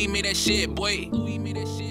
Louis made that shit, boy. Louis made that shit.